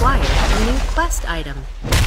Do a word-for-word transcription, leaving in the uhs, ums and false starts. acquired a new quest item.